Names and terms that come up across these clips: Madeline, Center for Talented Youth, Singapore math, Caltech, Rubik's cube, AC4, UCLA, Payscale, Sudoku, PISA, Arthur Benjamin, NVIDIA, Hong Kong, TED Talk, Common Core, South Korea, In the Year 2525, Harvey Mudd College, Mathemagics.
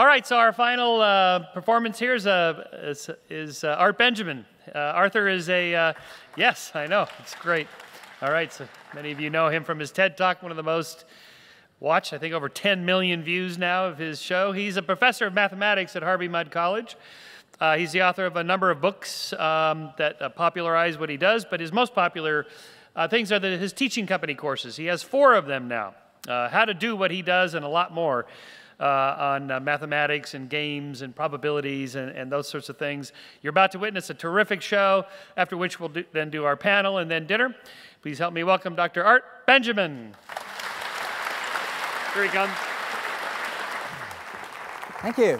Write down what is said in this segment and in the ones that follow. All right, so our final performance here is Art Benjamin. Arthur is a, yes, I know, it's great. All right, so many of you know him from his TED Talk, one of the most watched, I think over 10 million views now of his show. He's a professor of mathematics at Harvey Mudd College. He's the author of a number of books that popularize what he does, but his most popular things are his teaching company courses. He has 4 of them now, how to do what he does and a lot more on mathematics and games and probabilities and those sorts of things. You're about to witness a terrific show, after which we'll then do our panel and then dinner. Please help me welcome Dr. Art Benjamin. Here he comes. Thank you.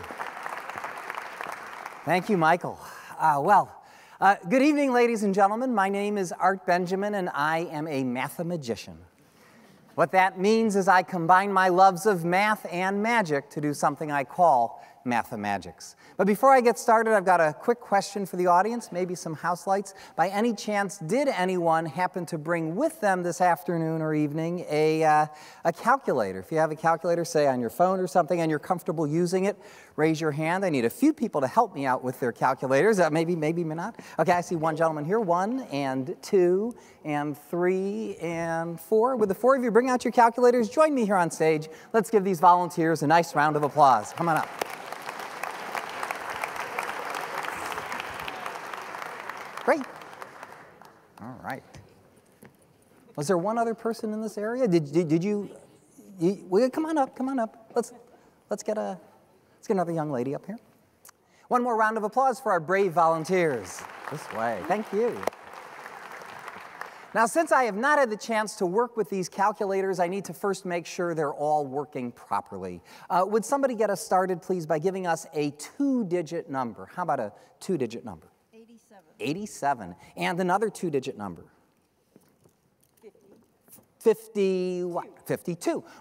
Thank you, Michael. Good evening, ladies and gentlemen. My name is Art Benjamin, and I am a mathemagician. What that means is I combine my loves of math and magic to do something I call mathemagics. But before I get started, I've got a quick question for the audience, maybe some house lights. By any chance, did anyone happen to bring with them this afternoon or evening a calculator? If you have a calculator, say on your phone or something, and you're comfortable using it, raise your hand. I need a few people to help me out with their calculators. Maybe not. Okay, I see one gentleman here. 1 and 2 and 3 and 4. Would the 4 of you bring out your calculators? Join me here on stage. Let's give these volunteers a nice round of applause. Come on up. Great. All right. Was there one other person in this area? Come on up. Come on up. Let's get another young lady up here. One more round of applause for our brave volunteers. This way. Thank you. Now, since I have not had the chance to work with these calculators, I need to first make sure they're all working properly. Would somebody get us started, please, by giving us a 2-digit number? How about a 2-digit number? 87. And another 2-digit number. 52.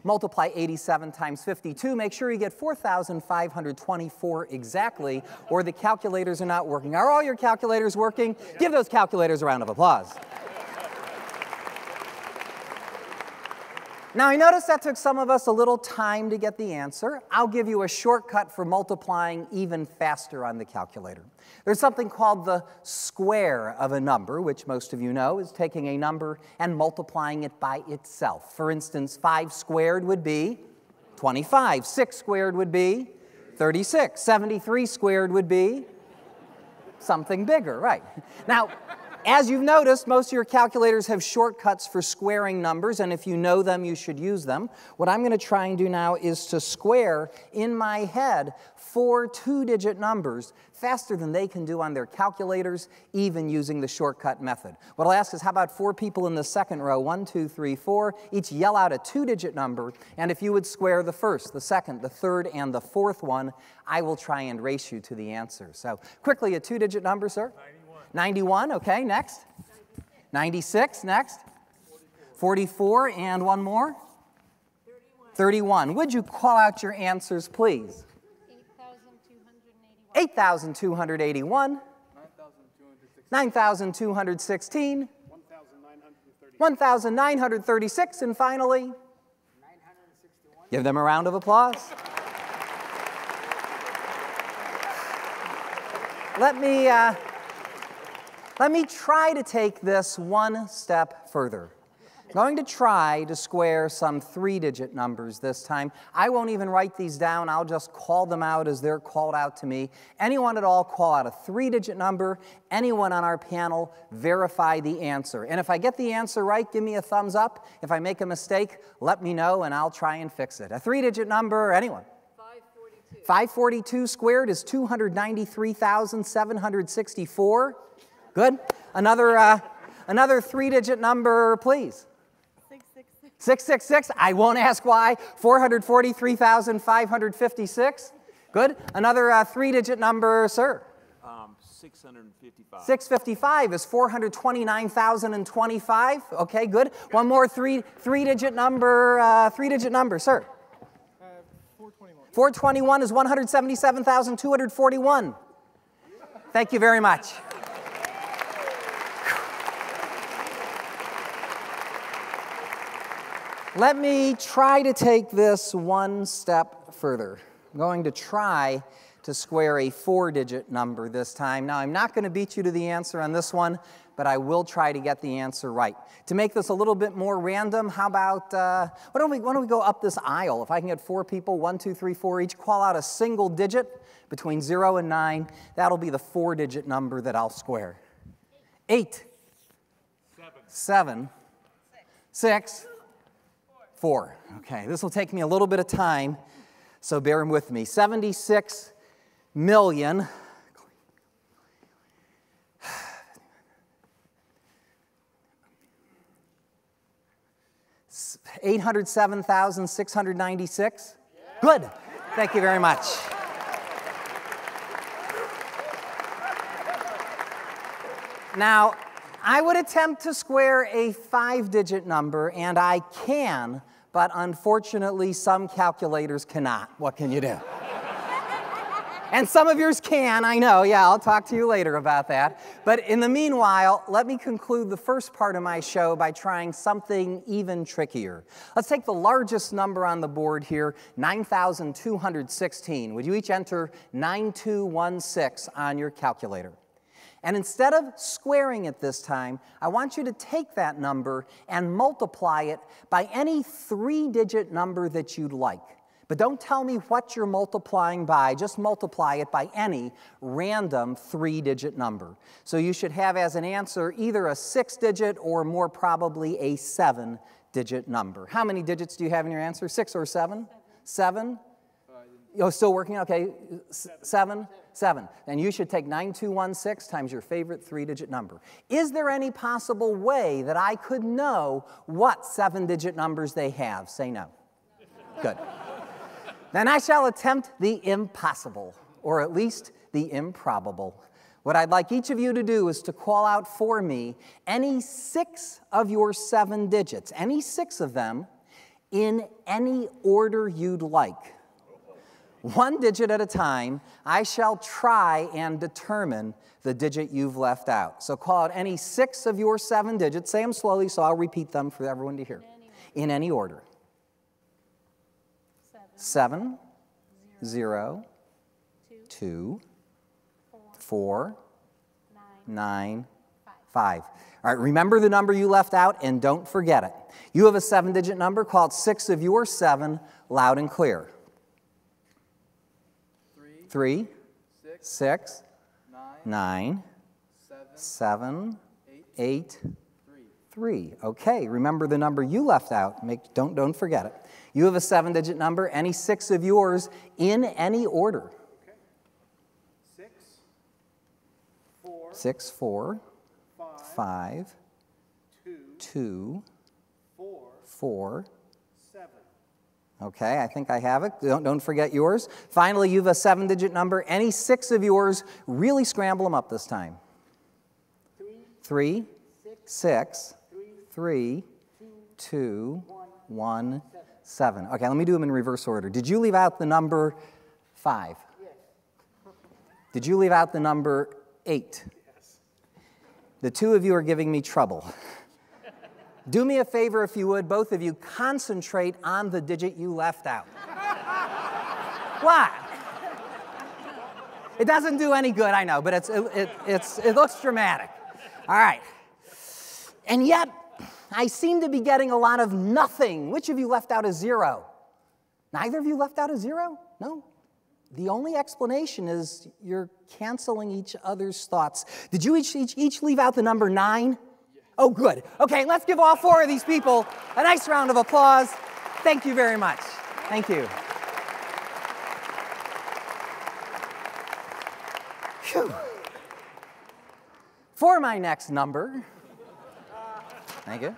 Multiply 87 times 52. Make sure you get 4,524 exactly, or the calculators are not working. Are all your calculators working? Give those calculators a round of applause. Now, I noticed that took some of us a little time to get the answer. I'll give you a shortcut for multiplying even faster on the calculator. There's something called the square of a number, which most of you know is taking a number and multiplying it by itself. For instance, 5 squared would be 25. 6 squared would be 36. 73 squared would be something bigger, right? Now, as you've noticed, most of your calculators have shortcuts for squaring numbers, and if you know them, you should use them. What I'm going to try and do now is to square, in my head, 4 2-digit numbers faster than they can do on their calculators, even using the shortcut method. What I'll ask is, how about 4 people in the second row? 1, 2, 3, 4. Each yell out a 2-digit number, and if you would square the first, the second, the third, and the fourth one, I will try and race you to the answer. So, quickly, a 2-digit number, sir? 91, okay, next. 96, next. 44, and one more. 31. Would you call out your answers, please? 8,281. 8,281. 9,216. 1,936, and finally, 961. Give them a round of applause. Let me try to take this one step further. I'm going to try to square some 3-digit numbers this time. I won't even write these down. I'll just call them out as they're called out to me. Anyone at all call out a 3-digit number. Anyone on our panel, verify the answer. And if I get the answer right, give me a thumbs up. If I make a mistake, let me know, and I'll try and fix it. A 3-digit number, anyone? 542. 542 squared is 293,764. Good. Another 3-digit number, please. 666. 666. I won't ask why. 443,556. Good. Another 3-digit number, sir. 655. 655 is 429,025. Okay, good. One more three-digit number. 3-digit number, sir. 421. 421 is 177,241. Thank you very much. Let me try to take this one step further. I'm going to try to square a four-digit number this time. Now, I'm not going to beat you to the answer on this one, but I will try to get the answer right. To make this a little bit more random, how about, why don't we go up this aisle? If I can get four people, 1, 2, 3, 4 each, call out a single digit between 0 and 9. That'll be the four-digit number that I'll square. 8. 7. 6. 4. Okay, this will take me a little bit of time, so bear with me. 76,807,696. Good. Thank you very much. Now, I would attempt to square a five-digit number, and I can, but unfortunately, some calculators cannot. What can you do? And some of yours can, I know. Yeah, I'll talk to you later about that. But in the meanwhile, let me conclude the first part of my show by trying something even trickier. Let's take the largest number on the board here, 9,216. Would you each enter 9216 on your calculator? And instead of squaring it this time, I want you to take that number and multiply it by any three-digit number that you'd like. But don't tell me what you're multiplying by. Just multiply it by any random three-digit number. So you should have as an answer either a six-digit or more probably a seven-digit number. How many digits do you have in your answer? 6 or 7? 7? Oh, still working? Okay. 7? 7. And you should take 9216 times your favorite three-digit number. Is there any possible way that I could know what seven-digit numbers they have? Say no. Good. Then I shall attempt the impossible, or at least the improbable. What I'd like each of you to do is to call out for me any 6 of your 7 digits, any 6 of them, in any order you'd like. One digit at a time, I shall try and determine the digit you've left out. So call out any 6 of your 7 digits. Say them slowly, so I'll repeat them for everyone to hear. In any order. 7, 0, 2, 4, 9, 5. All right, remember the number you left out and don't forget it. You have a 7-digit number called 6 of your 7, loud and clear. 3, 6, 9, 7, 8, 3. Okay, remember the number you left out. Don't forget it. You have a 7-digit number, any 6 of yours in any order. Okay. 6, 4, 5, 2, 4, 7. Okay, I think I have it. Don't forget yours. Finally, you have a 7-digit number, any 6 of yours. Really scramble them up this time. 3, 6, 3, 2, 1, 7. Okay, let me do them in reverse order. Did you leave out the number 5? Yes. Did you leave out the number 8? Yes. The two of you are giving me trouble. Do me a favor if you would, both of you, concentrate on the digit you left out. Why? It doesn't do any good, I know, but it looks dramatic. All right. And yet, I seem to be getting a lot of nothing. Which of you left out a 0? Neither of you left out a 0? No. The only explanation is you're canceling each other's thoughts. Did you each leave out the number 9? Yes. Oh, good. Okay, let's give all 4 of these people a nice round of applause. Thank you very much. Thank you. Phew. For my next number, thank you.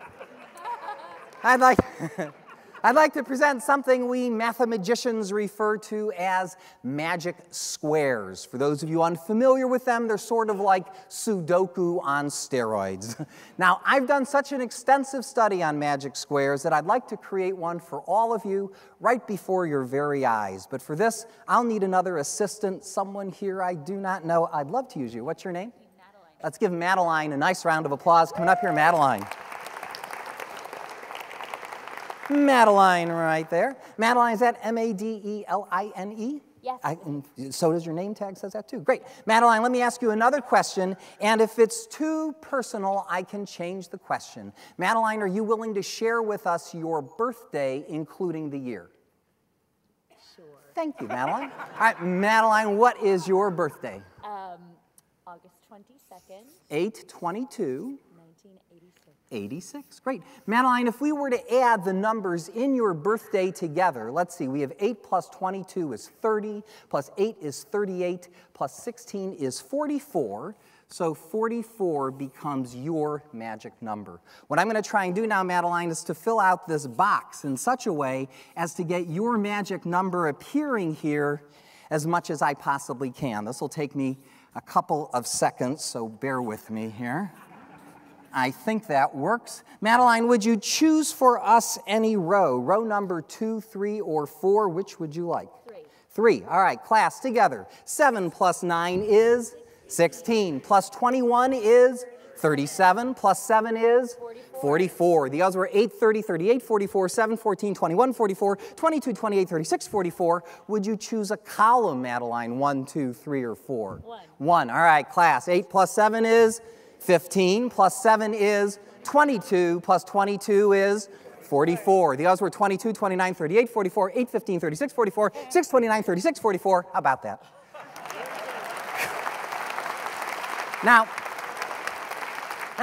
I'd like to present something we mathematicians refer to as magic squares. For those of you unfamiliar with them, they're sort of like Sudoku on steroids. Now, I've done such an extensive study on magic squares that I'd like to create one for all of you right before your very eyes. But for this, I'll need another assistant, someone here I do not know. I'd love to use you. What's your name? Madeline. Let's give Madeline a nice round of applause. Coming up here, Madeline. Madeline right there. Madeline, is that M-A-D-E-L-I-N-E? Yes. So does your name tag says that too. Great. Madeline, let me ask you another question, and if it's too personal, I can change the question. Madeline, are you willing to share with us your birthday, including the year? Sure. Thank you, Madeline. All right, Madeline, what is your birthday? August 22nd. 8/22. 86. Great. Madeline, if we were to add the numbers in your birthday together, let's see, we have 8 plus 22 is 30, plus 8 is 38, plus 16 is 44, so 44 becomes your magic number. What I'm going to try and do now, Madeline, is to fill out this box in such a way as to get your magic number appearing here as much as I possibly can. This will take me a couple of seconds, so bear with me here. I think that works. Madeline, would you choose for us any row? Row number 2, 3, or 4, which would you like? 3. 3, all right, class together. 7 plus 9 is 16, plus 21 is 37, plus 7 is 44. The odds were 8, 30, 38, 44, 7, 14, 21, 44, 22, 28, 36, 44. Would you choose a column, Madeline? 1, 2, 3, or 4? 1. 1, all right, class. 8 plus 7 is 15, plus 7 is 22, plus 22 is 44. The odds were 22, 29, 38, 44, 8, 15, 36, 44, 6, 29, 36, 44. How about that? Now,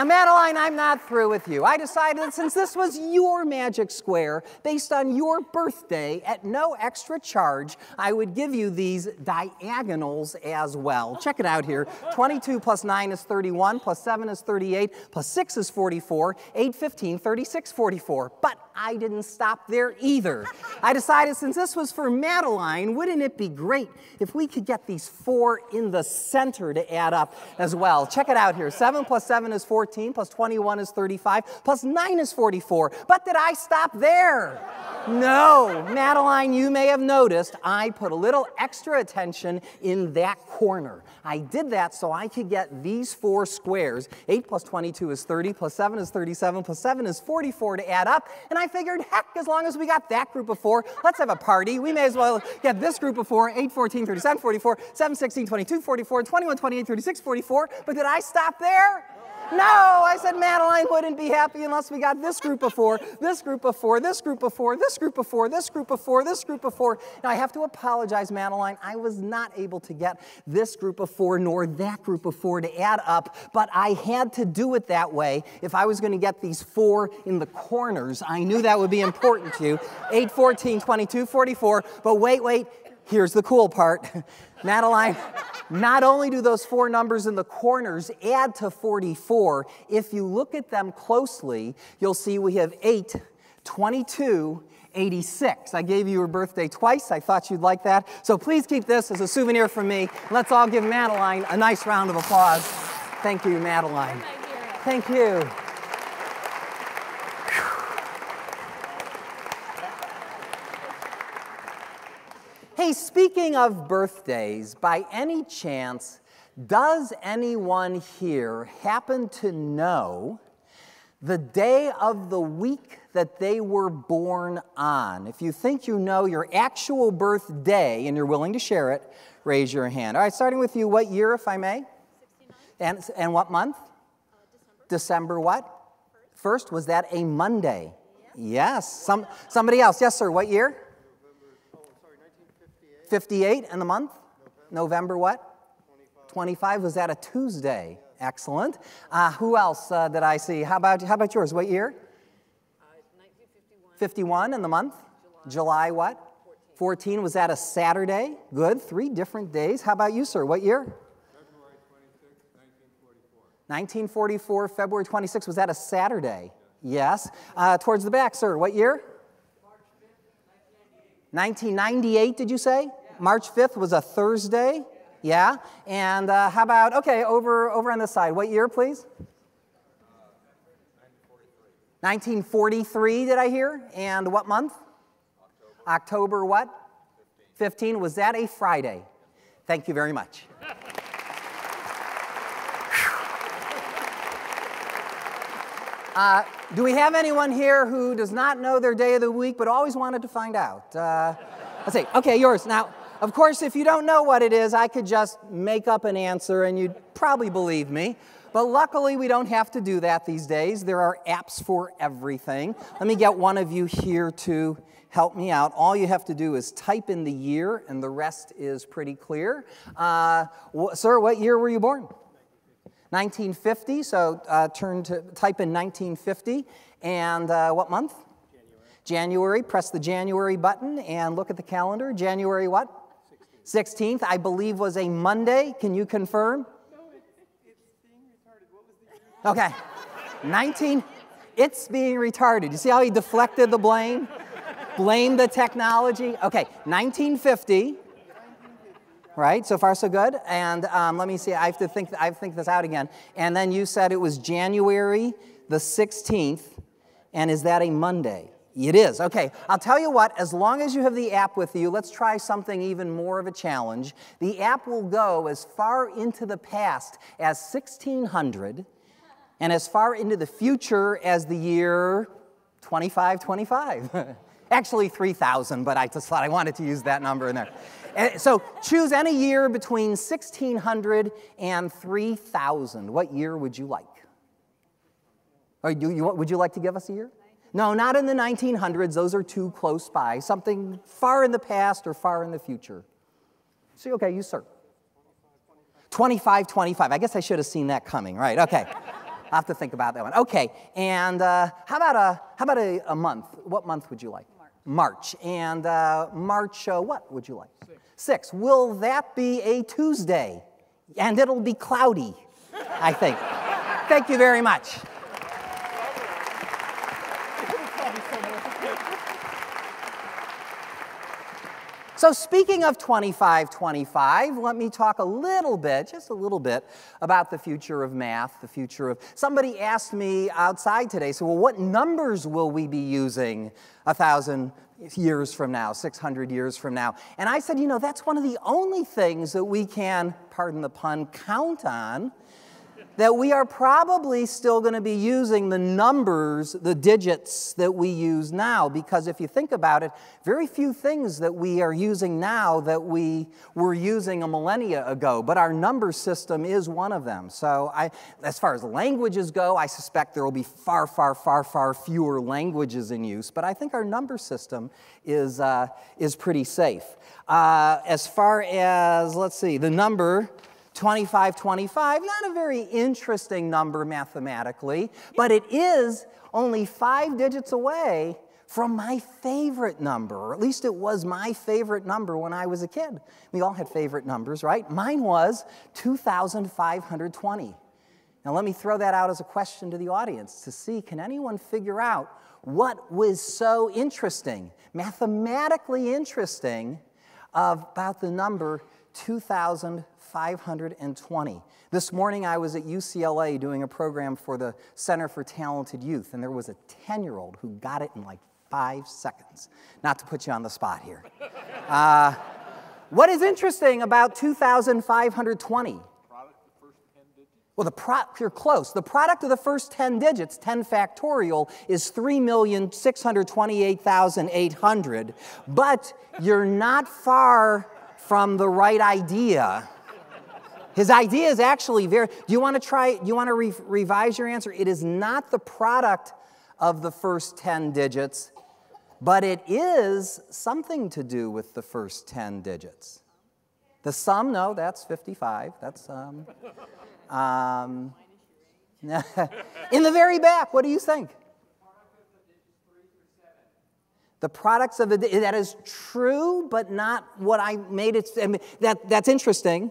Madeline, I'm not through with you. I decided that since this was your magic square, based on your birthday, at no extra charge, I would give you these diagonals as well. Check it out here. 22 plus 9 is 31, plus 7 is 38, plus 6 is 44, 8, 15, 36, 44. But I didn't stop there either. I decided since this was for Madeline, wouldn't it be great if we could get these 4 in the center to add up as well. Check it out here. 7 plus 7 is 14. Plus 21 is 35, plus 9 is 44. But did I stop there? No. Madeline, you may have noticed I put a little extra attention in that corner. I did that so I could get these 4 squares. 8 plus 22 is 30, plus 7 is 37, plus 7 is 44 to add up. And I figured, heck, as long as we got that group of 4, let's have a party. We may as well get this group of 4, 8, 14, 37, 44, 7, 16, 22, 44, 21, 28, 36, 44. But did I stop there? No, I said Madeline wouldn't be happy unless we got this group of 4, this group of 4, this group of 4, this group of 4, this group of 4, this group of 4. Now, I have to apologize, Madeline. I was not able to get this group of 4 nor that group of 4 to add up, but I had to do it that way if I was going to get these 4 in the corners. I knew that would be important to you. 8, 14, 22, 44, but wait. Here's the cool part. Madeline, not only do those 4 numbers in the corners add to 44, if you look at them closely, you'll see we have 8, 22, 86. I gave you your birthday twice. I thought you'd like that. So please keep this as a souvenir from me. Let's all give Madeline a nice round of applause. Thank you, Madeline. Thank you. Hey, speaking of birthdays, by any chance, does anyone here happen to know the day of the week that they were born on? If you think you know your actual birthday and you're willing to share it, raise your hand. All right, starting with you, what year, if I may? 69. And what month? December what? 1st, was that a Monday? Yeah. Yes. Somebody else. Yes, sir, what year? 58, and the month? November what? 25. Was that a Tuesday? Yes. Excellent. Who else did I see? How about yours? What year? 1951. 51, and the month? July what? 14. Was that a Saturday? Good. 3 different days. How about you, sir? What year? February 26, 1944. 1944, February 26. Was that a Saturday? Yes. Towards the back, sir. What year? 1998, did you say? Yeah. March 5th was a Thursday? Yeah. And how about, okay, over on this side. What year, please? 1943, did I hear? And what month? October what? 15. Was that a Friday? Thank you very much. Do we have anyone here who does not know their day of the week but always wanted to find out? Let's see. Okay, yours. Now, of course, if you don't know what it is, I could just make up an answer and you'd probably believe me. But luckily, we don't have to do that these days. There are apps for everything. Let me get one of you here to help me out. All you have to do is type in the year, and the rest is pretty clear. Sir, what year were you born? 1950, so type in 1950, and what month? January. Press the January button and look at the calendar. January what? 16th, I believe, was a Monday. Can you confirm? No, it's being retarded. What was the year? Okay, it's being retarded. You see how he deflected the blame? Blame the technology. Okay, 1950. Right, so far so good. And let me see, I have to think this out again. And then you said it was January the 16th, and is that a Monday? It is. Okay, I'll tell you what, as long as you have the app with you, let's try something even more of a challenge. The app will go as far into the past as 1600 and as far into the future as the year 2525. Actually 3,000, but I just thought I wanted to use that number in there. So choose any year between 1,600 and 3,000. What year would you like? Or would you like to give us a year? No, not in the 1900s. Those are too close by. Something far in the past or far in the future. See, okay, you, sir. 2525. I guess I should have seen that coming. Right, okay. I'll have to think about that one. Okay, and how about a month? What month would you like? March. And March, what would you like? 6. Will that be a Tuesday? And it'll be cloudy, I think. Thank you very much. So speaking of 2525, let me talk a little bit, just a little bit, about the future of math, the future of... Somebody asked me outside today, so well, what numbers will we be using 1,000 years from now, 600 years from now? And I said, you know, that's one of the only things that we can, pardon the pun, count on, that we are probably still going to be using the numbers, the digits that we use now. Because if you think about it, very few things that we are using now that we were using a millennia ago. But our number system is one of them. So as far as languages go, I suspect there will be far, far, far, far fewer languages in use. But I think our number system is pretty safe. As far as, let's see, the number... 2525, not a very interesting number mathematically, but it is only 5 digits away from my favorite number, or at least it was my favorite number when I was a kid. We all had favorite numbers, right? Mine was 2520. Now let me throw that out as a question to the audience to see, can anyone figure out what was so interesting, mathematically interesting, about the number 2520. This morning I was at UCLA doing a program for the Center for Talented Youth, and there was a 10-year-old who got it in like 5 seconds. Not to put you on the spot here. What is interesting about 2520? Well, you're close. The product of the first 10 digits, 10 factorial, is 3,628,800, but you're not far from the right idea. His idea is actually very... Do you want to try? Do you want to revise your answer? It is not the product of the first 10 digits, but it is something to do with the first 10 digits. The sum? No, that's 55. That's in the very back. What do you think? The products of the, that is true, but not what I made it, I mean, that's interesting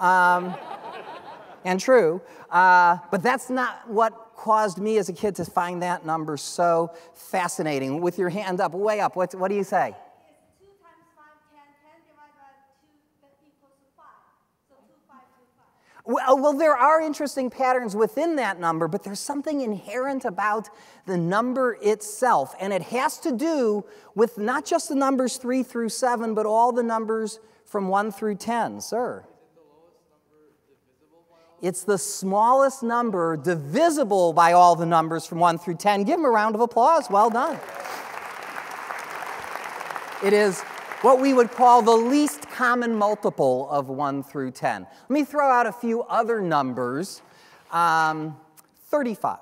and true, but that's not what caused me as a kid to find that number so fascinating. With your hand up, way up, what do you say? 2 times 5, 10, 10 divided by 2 equals 5, so 2, 5, 2, 5. Well, there are interesting patterns within that number, but there's something inherent about the number itself, and it has to do with not just the numbers 3 through 7, but all the numbers from 1 through 10. Sir? Is it the lowest number divisible by all? It's the smallest number divisible by all the numbers from 1 through 10. Give them a round of applause. Well done. It is what we would call the least common multiple of 1 through 10. Let me throw out a few other numbers. 35.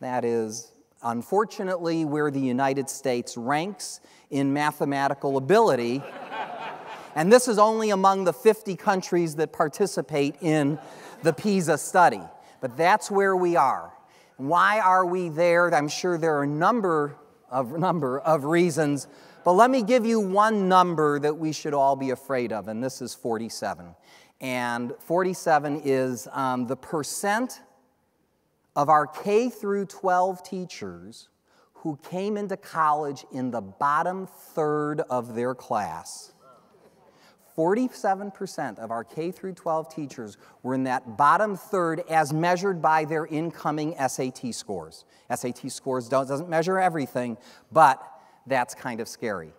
That is, unfortunately, where the United States ranks in mathematical ability. And this is only among the 50 countries that participate in the PISA study. But that's where we are. Why are we there? I'm sure there are a number of reasons. But let me give you one number that we should all be afraid of, and this is 47. And 47 is the percent of our K through 12 teachers who came into college in the bottom third of their class. 47% of our K through 12 teachers were in that bottom third as measured by their incoming SAT scores. SAT scores doesn't measure everything, but that's kind of scary.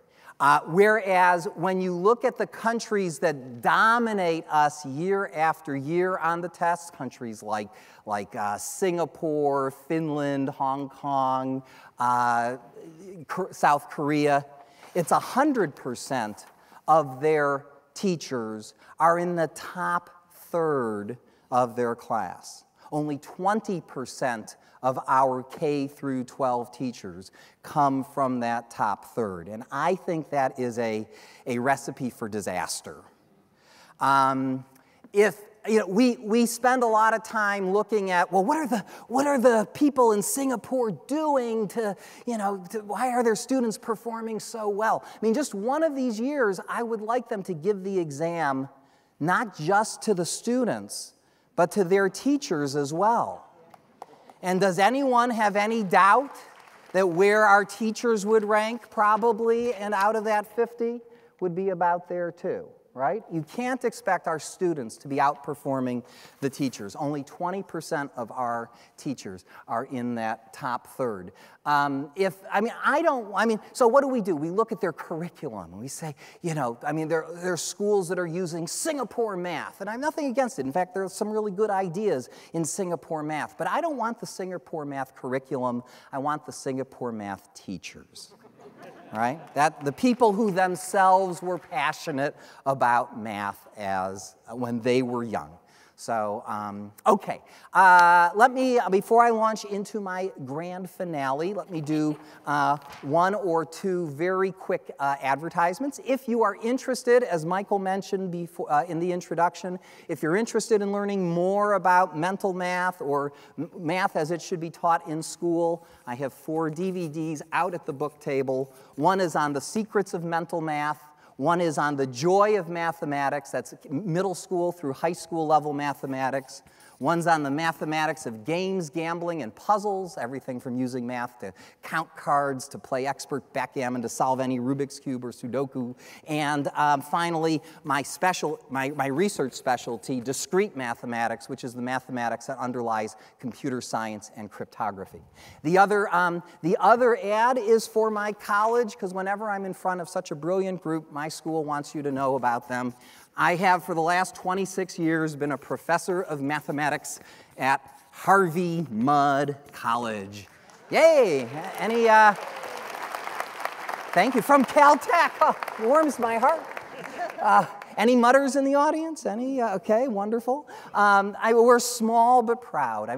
Whereas when you look at the countries that dominate us year after year on the test, countries like Singapore, Finland, Hong Kong, South Korea, it's 100% of their teachers are in the top third of their class. Only 20% of our K through 12 teachers come from that top third. And I think that is a recipe for disaster. We spend a lot of time looking at, well, what are the people in Singapore doing to, why are their students performing so well? I mean, just one of these years, I would like them to give the exam not just to the students, but to their teachers as well. And does anyone have any doubt that where our teachers would rank probably, and out of that 50, would be about there too? Right? You can't expect our students to be outperforming the teachers. Only 20% of our teachers are in that top third. So what do? We look at their curriculum and we say, there are schools that are using Singapore math, and I have nothing against it. In fact, there are some really good ideas in Singapore math, but I don't want the Singapore math curriculum. I want the Singapore math teachers. Right? That the people who themselves were passionate about math as when they were young. So, okay. Before I launch into my grand finale, let me do one or two very quick advertisements. If you are interested, as Michael mentioned before, in the introduction, if you're interested in learning more about mental math or math as it should be taught in school, I have 4 DVDs out at the book table. One is on the secrets of mental math. One is on the joy of mathematics, that's middle school through high school level mathematics. One's on the mathematics of games, gambling, and puzzles, everything from using math to count cards, to play expert backgammon, to solve any Rubik's cube or Sudoku. And finally, my research specialty, discrete mathematics, which is the mathematics that underlies computer science and cryptography. The other ad is for my college, because whenever I'm in front of such a brilliant group, my school wants you to know about them. I have, for the last 26 years, been a professor of mathematics at Harvey Mudd College. Yay! Thank you. From Caltech. Oh, warms my heart. Any Mudders in the audience? Any? Okay, wonderful. We're small but proud.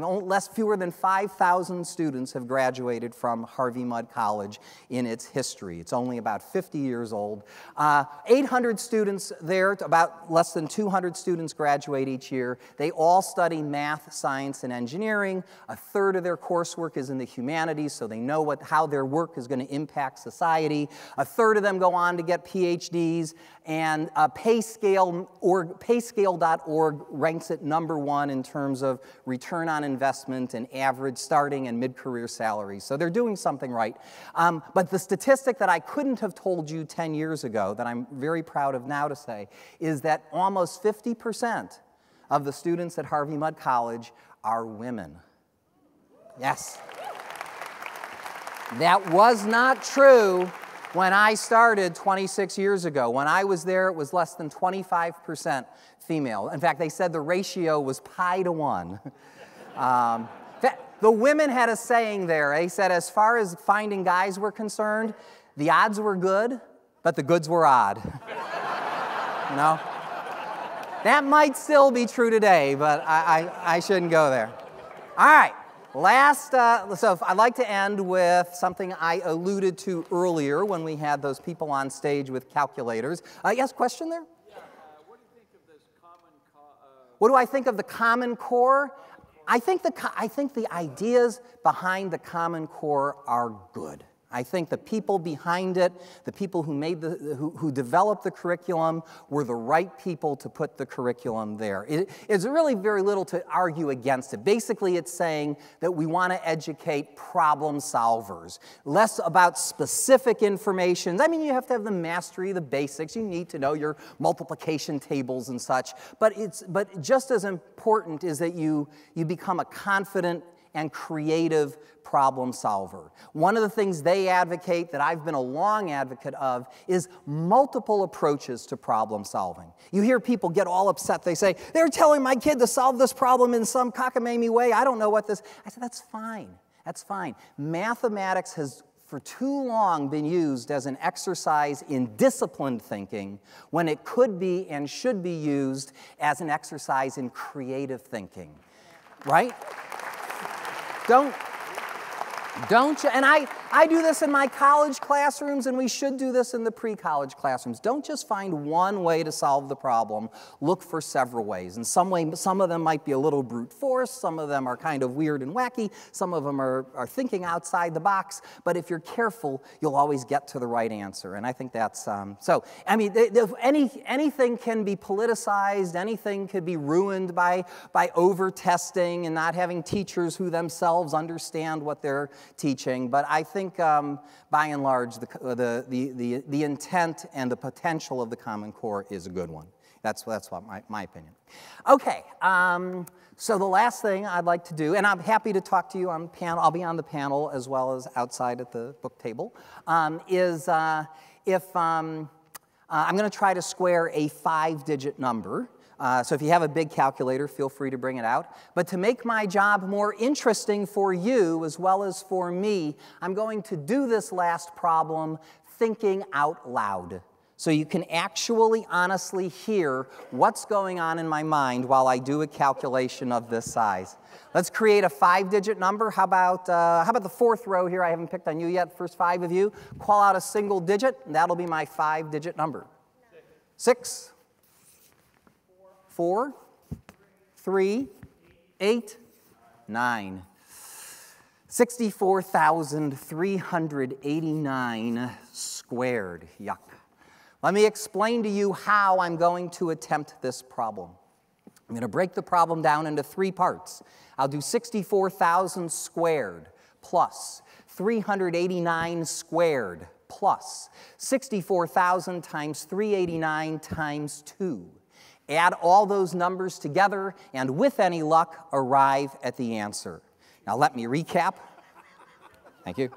Fewer than 5,000 students have graduated from Harvey Mudd College in its history. It's only about 50 years old. 800 students there, about less than 200 students graduate each year. They all study math, science, and engineering. A third of their coursework is in the humanities, so they know how their work is going to impact society. A third of them go on to get PhDs, and Payscale.org ranks it #1 in terms of return on investment and average starting and mid-career salaries. So they're doing something right. But the statistic that I couldn't have told you 10 years ago that I'm very proud of now to say is that almost 50% of the students at Harvey Mudd College are women. Yes. That was not true When I started 26 years ago, when I was there, it was less than 25% female. In fact, they said the ratio was pi to 1. The women had a saying there. They said, as far as finding guys were concerned, the odds were good, but the goods were odd. You know? That might still be true today, but I shouldn't go there. All right. So I'd like to end with something I alluded to earlier when we had those people on stage with calculators. Yes, question there? Yeah, what do you think of this Common Core? What do I think of the Common Core? I think the ideas behind the Common Core are good. I think the people behind it, the people who made who developed the curriculum, were the right people to put the curriculum there. It's really very little to argue against it. Basically, it's saying that we want to educate problem solvers, less about specific information. I mean, you have to have the mastery of the basics. You need to know your multiplication tables and such. But just as important is that you become a confident and creative problem solver. One of the things they advocate, that I've been a long advocate of, is multiple approaches to problem solving. You hear people get all upset. They say, they're telling my kid to solve this problem in some cockamamie way. I don't know what this is. I said, that's fine. That's fine. Mathematics has for too long been used as an exercise in disciplined thinking when it could be and should be used as an exercise in creative thinking, right? Don't you, and I do this in my college classrooms, and we should do this in the pre-college classrooms. Don't just find one way to solve the problem. Look for several ways. And some of them might be a little brute force. Some of them are kind of weird and wacky. Some of them are thinking outside the box. But if you're careful, you'll always get to the right answer. And I think that's, so, I mean, anything can be politicized. Anything could be ruined by over-testing and not having teachers who themselves understand what they're teaching. But I think by and large, the intent and the potential of the Common Core is a good one. That's what my opinion. Okay, so the last thing I'd like to do, and I'm happy to talk to you on the panel, I'll be on the panel as well as outside at the book table, I'm gonna try to square a 5-digit number. So if you have a big calculator, feel free to bring it out. But to make my job more interesting for you as well as for me, I'm going to do this last problem thinking out loud, so you can actually honestly hear what's going on in my mind while I do a calculation of this size. Let's create a 5-digit number. How about the 4th row here? I haven't picked on you yet, first 5 of you. Call out a single digit, and that'll be my 5-digit number. 6. 4, 3, 8, 9. 64,389 squared. Yuck. Let me explain to you how I'm going to attempt this problem. I'm going to break the problem down into 3 parts. I'll do 64,000 squared plus 389 squared plus 64,000 times 389 times 2. Add all those numbers together, and with any luck, arrive at the answer. Now let me recap. Thank you.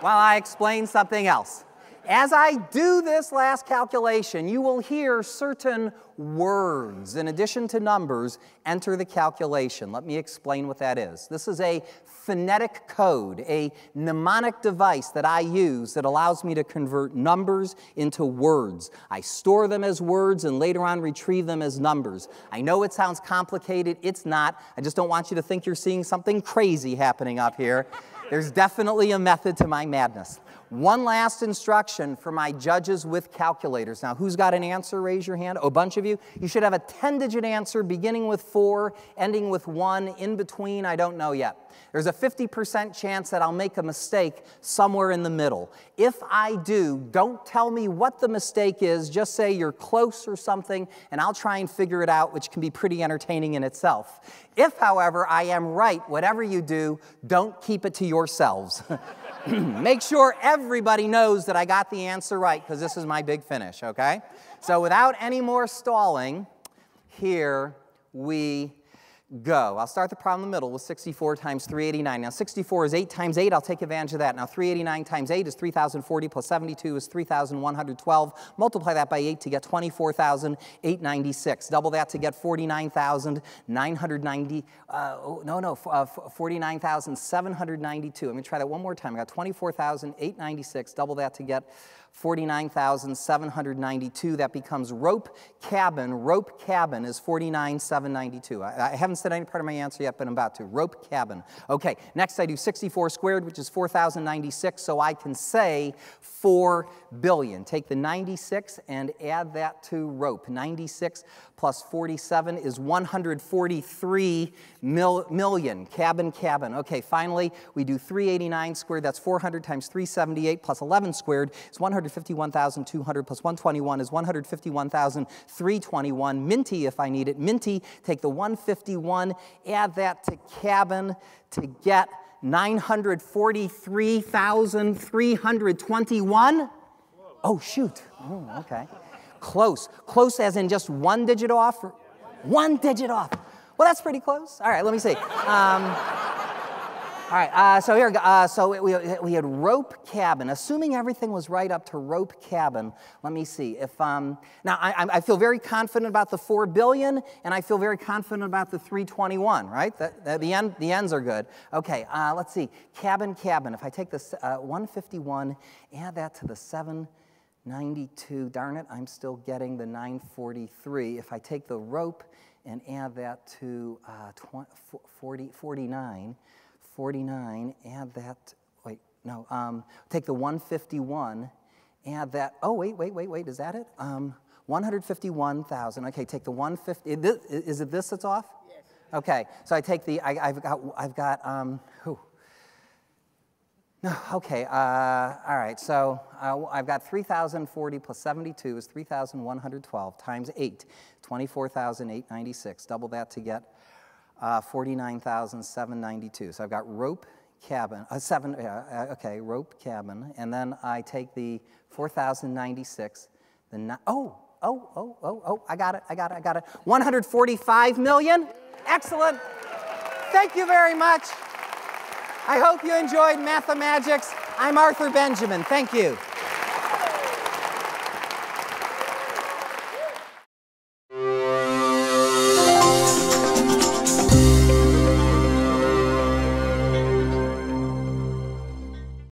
While I explain something else. As I do this last calculation, you will hear certain words, in addition to numbers, enter the calculation. Let me explain what that is. This is a phonetic code, a mnemonic device that I use that allows me to convert numbers into words. I store them as words and later on retrieve them as numbers. I know it sounds complicated. It's not. I just don't want you to think you're seeing something crazy happening up here. There's definitely a method to my madness. One last instruction for my judges with calculators. Now, who's got an answer? Raise your hand. Oh, a bunch of you. You should have a 10-digit answer beginning with 4, ending with 1, in between, I don't know yet. There's a 50% chance that I'll make a mistake somewhere in the middle. If I do, don't tell me what the mistake is. Just say you're close or something, and I'll try and figure it out, which can be pretty entertaining in itself. If, however, I am right, whatever you do, don't keep it to yourselves. Make sure everybody knows that I got the answer right, because this is my big finish, okay? So without any more stalling, here we go. I'll start the problem in the middle with 64 times 389. Now 64 is 8 times 8. I'll take advantage of that. Now 389 times 8 is 3,040 plus 72 is 3,112. Multiply that by 8 to get 24,896. Double that to get 49,792. Let me try that one more time. I got 24,896. Double that to get 49,792. That becomes rope cabin. Rope cabin is 49,792. I haven't said any part of my answer yet, but I'm about to. Rope cabin. Okay, next I do 64 squared, which is 4,096, so I can say 4 billion. Take the 96 and add that to rope. 96 plus 47 is 143 million. Cabin, cabin. Okay, finally, we do 389 squared. That's 400 times 378 plus 11 squared. It's 151,200 plus 121 is 151,321. Minty, if I need it. Minty, take the 151, add that to cabin to get 943,321. Oh, shoot. Oh, okay. Close. Close as in just one digit off? One digit off. Well, that's pretty close. All right, let me see. All right, so here, so we had rope cabin. Assuming everything was right up to rope cabin, let me see. If now, I feel very confident about the 4 billion, and I feel very confident about the 321, right? The ends are good. Okay, let's see. Cabin, cabin. If I take this 151, add that to the 792. Darn it, I'm still getting the 943. If I take the rope and add that to 49, add that, wait, no, take the 151, add that, oh, wait, is that it? 151,000, okay, take the 150, is it this that's off? Yes. Okay, so I take the, all right, so I've got 3,040 plus 72 is 3,112 times 8, 24,896, double that to get 49,792. So I've got rope cabin, rope cabin, and then I take the 4,096, I got it. 145 million, excellent. Thank you very much. I hope you enjoyed Mathemagics. I'm Arthur Benjamin, thank you.